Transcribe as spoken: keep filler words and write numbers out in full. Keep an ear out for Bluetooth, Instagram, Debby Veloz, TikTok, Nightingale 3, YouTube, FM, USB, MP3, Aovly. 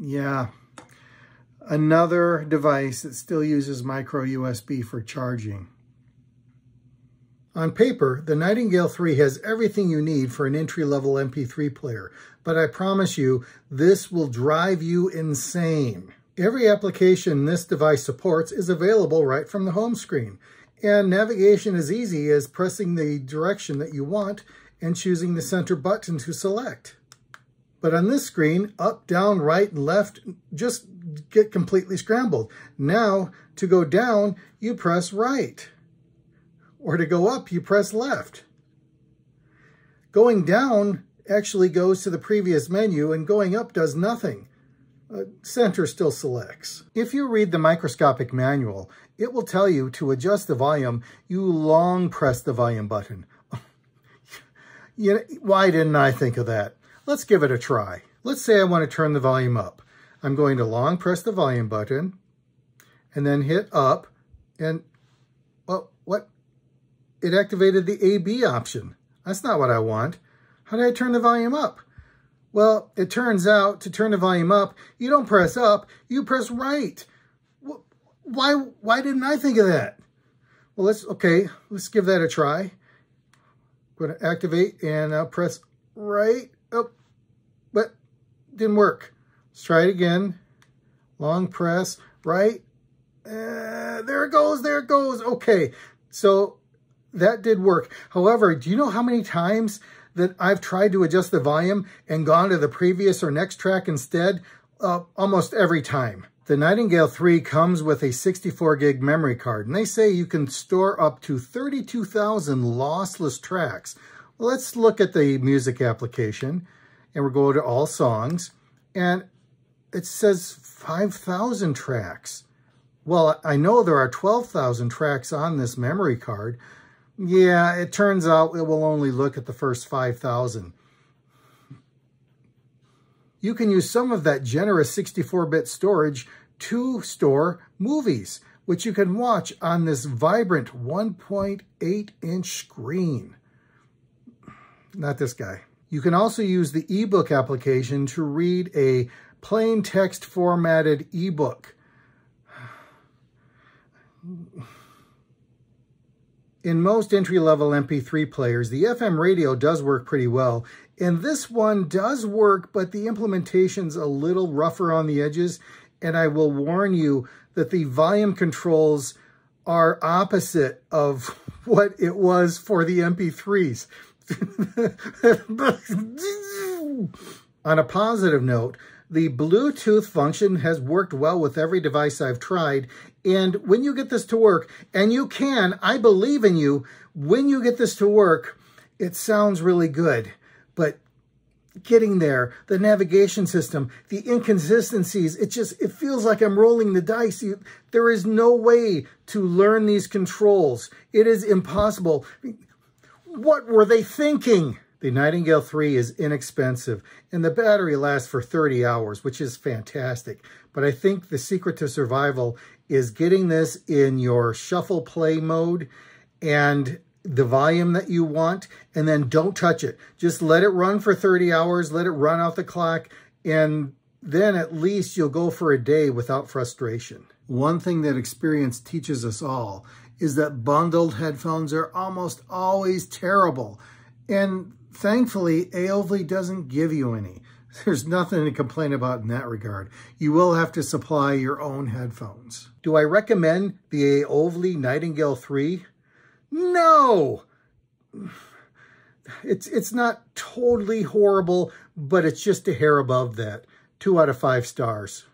yeah, another device that still uses micro U S B for charging. On paper, the Nightingale three has everything you need for an entry-level M P three player, but I promise you, this will drive you insane. Every application this device supports is available right from the home screen, and navigation is easy as pressing the direction that you want and choosing the center button to select. But on this screen, up, down, right, and left just get completely scrambled. Now, to go down, you press right. Or to go up, you press left. Going down actually goes to the previous menu, and going up does nothing. Uh, center still selects. If you read the microscopic manual, it will tell you to adjust the volume, you long press the volume button. You know, why didn't I think of that? Let's give it a try. Let's say I want to turn the volume up. I'm going to long press the volume button, and then hit up, and, well, what? It activated the A B option. That's not what I want. How do I turn the volume up? Well, it turns out to turn the volume up, you don't press up, you press right. Why, why didn't I think of that? Well, let's, okay, let's give that a try. I'm going to activate and I'll press right. Oh, but didn't work. Let's try it again. Long press, right. Uh, there it goes, there it goes. Okay, so that did work. However, do you know how many times that I've tried to adjust the volume and gone to the previous or next track instead? Uh, almost every time. The Nightingale three comes with a sixty-four gig memory card, and they say you can store up to thirty-two thousand lossless tracks. Well, let's look at the music application, and we'll go to all songs, and it says five thousand tracks. Well, I know there are twelve thousand tracks on this memory card. Yeah, it turns out it will only look at the first five thousand. You can use some of that generous sixty-four bit storage to store movies, which you can watch on this vibrant one point eight inch screen. Not this guy. You can also use the ebook application to read a plain text formatted ebook. In most entry-level M P three players, the F M radio does work pretty well, and this one does work, but the implementation's a little rougher on the edges, and I will warn you that the volume controls are opposite of what it was for the M P threes. On a positive note, the Bluetooth function has worked well with every device I've tried, and when you get this to work, and you can, I believe in you, when you get this to work, it sounds really good. But getting there, the navigation system, the inconsistencies, it just, it feels like I'm rolling the dice. You, there is no way to learn these controls. It is impossible. What were they thinking? The Nightingale three is inexpensive, and the battery lasts for thirty hours, which is fantastic. But I think the secret to survival is getting this in your shuffle play mode and the volume that you want, and then don't touch it. Just let it run for thirty hours, let it run out the clock, and then at least you'll go for a day without frustration. One thing that experience teaches us all is that bundled headphones are almost always terrible. And thankfully, Aovly doesn't give you any. There's nothing to complain about in that regard. You will have to supply your own headphones. Do I recommend the Aovly Nightingale three? No! It's, it's not totally horrible, but it's just a hair above that. Two out of five stars.